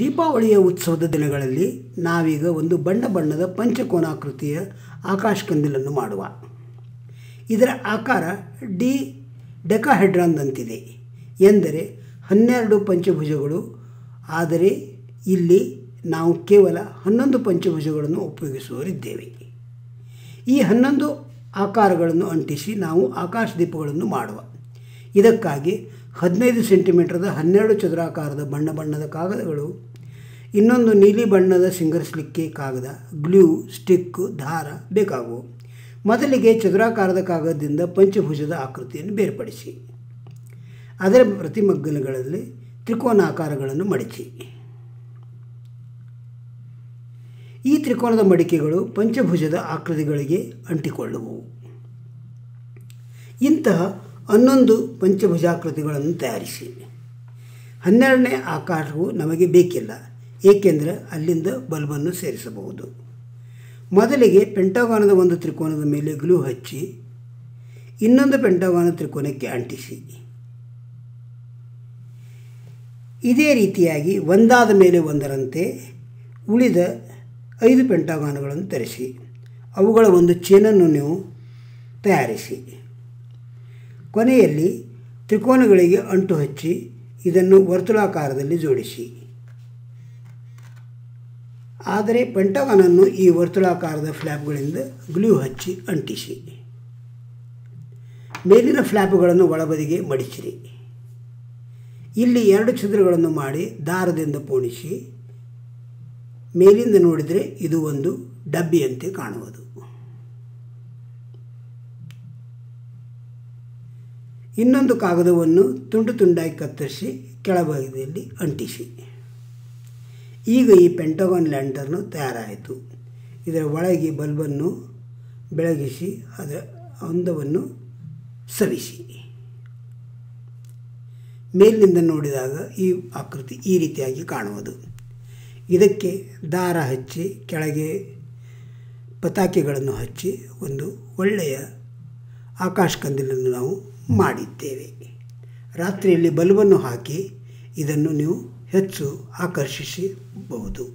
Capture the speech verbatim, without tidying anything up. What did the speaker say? ದೀಪಾವಳಿಯ ಉತ್ಸವದ ದಿನಗಳಲ್ಲಿ ನಾವೀಗ ಒಂದು ಬಣ್ಣ ಬಣ್ಣದ ಪಂಚಕೋನಾಕೃತಿಯ ಆಕಾಶಕಂದಿಲನ್ನು ಮಾಡುವ. ಇದರ ಆಕಾರ ಡಿ ಡೆಕಾಹೆಡ್ರಾನ್ದಂತಿದೆ, ಎಂದರೆ ಹನ್ನೆರಡು ಪಂಚಭುಜಗಳು. ಆದರೆ ಇಲ್ಲಿ ನಾವು ಕೇವಲ ಹನ್ನೊಂದು ಪಂಚಭುಜಗಳನ್ನು ಉಪಯೋಗಿಸುವರಿದ್ದೇವೆ. ಈ ಹನ್ನೊಂದು ಆಕಾರಗಳನ್ನು ಅಂಟಿಸಿ ನಾವು ಆಕಾಶ ದೀಪಗಳನ್ನು ಮಾಡುವ. ಇದಕ್ಕಾಗಿ ಹದಿನೈದು ಸೆಂಟಿಮೀಟರ್ದ ಹನ್ನೆರಡು ಚದುರಾಕಾರದ ಬಣ್ಣ ಬಣ್ಣದ ಕಾಗದಗಳು, ಇನ್ನೊಂದು ನೀಲಿ ಬಣ್ಣದ ಸಿಂಗರಿಸಲಿಕ್ಕೆ ಕಾಗದ, ಗ್ಲೂ ಸ್ಟಿಕ್, ದಾರ ಬೇಕಾಗುವ. ಮೊದಲಿಗೆ ಚದುರಾಕಾರದ ಕಾಗದದಿಂದ ಪಂಚಭುಜದ ಆಕೃತಿಯನ್ನು ಬೇರ್ಪಡಿಸಿ ಅದರ ಪ್ರತಿಮಗ್ಗಲಗಳಲ್ಲಿ ತ್ರಿಕೋನಾಕಾರಗಳನ್ನು ಮಡಿಚಿ. ಈ ತ್ರಿಕೋನದ ಮಡಿಕೆಗಳು ಪಂಚಭುಜದ ಆಕೃತಿಗಳಿಗೆ ಅಂಟಿಕೊಳ್ಳುವು. ಇಂತಹ ಹನ್ನೊಂದು ಪಂಚಭುಜಾಕೃತಿಗಳನ್ನು ತಯಾರಿಸಿ. ಹನ್ನೆರಡನೇ ಆಕಾರವು ನಮಗೆ ಬೇಕಿಲ್ಲ, ಏಕೆಂದರೆ ಅಲ್ಲಿಂದ ಬಲ್ಬನ್ನು ಸೇರಿಸಬಹುದು. ಮೊದಲಿಗೆ ಪೆಂಟಾಗಾನದ ಒಂದು ತ್ರಿಕೋನದ ಮೇಲೆ ಗ್ಲೂ ಹಚ್ಚಿ ಇನ್ನೊಂದು ಪೆಂಟಾಗಾನ ತ್ರಿಕೋನಕ್ಕೆ ಅಂಟಿಸಿ, ಇದೇ ರೀತಿಯಾಗಿ ಒಂದಾದ ಮೇಲೆ ಒಂದರಂತೆ ಉಳಿದ ಐದು ಪೆಂಟಾಗಾನಗಳನ್ನು ತರಿಸಿ ಅವುಗಳ ಒಂದು ಚೇನನ್ನು ನೀವು ತಯಾರಿಸಿ. ಕೊನೆಯಲ್ಲಿ ತ್ರಿಕೋನಗಳಿಗೆ ಅಂಟು ಹಚ್ಚಿ ಇದನ್ನು ವರ್ತುಳಾಕಾರದಲ್ಲಿ ಜೋಡಿಸಿ. ಆದರೆ ಪೆಂಟಾಗಾನನ್ನು ಈ ವರ್ತುಳಾಕಾರದ ಫ್ಲ್ಯಾಪ್ಗಳಿಂದ ಗ್ಲೂ ಹಚ್ಚಿ ಅಂಟಿಸಿ. ಮೇಲಿನ ಫ್ಲ್ಯಾಪ್ಗಳನ್ನು ಒಳಬದಿಗೆ ಮಡಿಚಿರಿ. ಇಲ್ಲಿ ಎರಡು ಛಿದ್ರಗಳನ್ನು ಮಾಡಿ ದಾರದಿಂದ ಪೋಣಿಸಿ. ಮೇಲಿಂದ ನೋಡಿದರೆ ಇದು ಒಂದು ಡಬ್ಬಿಯಂತೆ ಕಾಣುವುದು. ಇನ್ನೊಂದು ಕಾಗದವನ್ನು ತುಂಡು ತುಂಡಾಗಿ ಕತ್ತರಿಸಿ ಕೆಳಭಾಗದಲ್ಲಿ ಅಂಟಿಸಿ. ಈಗ ಈ ಪೆಂಟಗಾನ್ ಲ್ಯಾಂಟರ್ನು ತಯಾರಾಯಿತು. ಇದರ ಒಳಗೆ ಬಲ್ಬನ್ನು ಬೆಳಗಿಸಿ ಅದರ ಅಂದವನ್ನು ಸವಿಸಿ. ಮೇಲಿನಿಂದ ನೋಡಿದಾಗ ಈ ಆಕೃತಿ ಈ ರೀತಿಯಾಗಿ ಕಾಣುವುದು. ಇದಕ್ಕೆ ದಾರ ಹಚ್ಚಿ ಕೆಳಗೆ ಪತಾಕೆಗಳನ್ನು ಹಚ್ಚಿ ಒಂದು ಒಳ್ಳೆಯ ಆಕಾಶ ಕಂದಿಲನ್ನು ನಾವು ಮಾಡಿದ್ದೇವೆ. ರಾತ್ರಿಯಲ್ಲಿ ಬಲ್ಬನ್ನು ಹಾಕಿ ಇದನ್ನು ನೀವು ಹೆಚ್ಚು ಆಕರ್ಷಿಸಬಹುದು.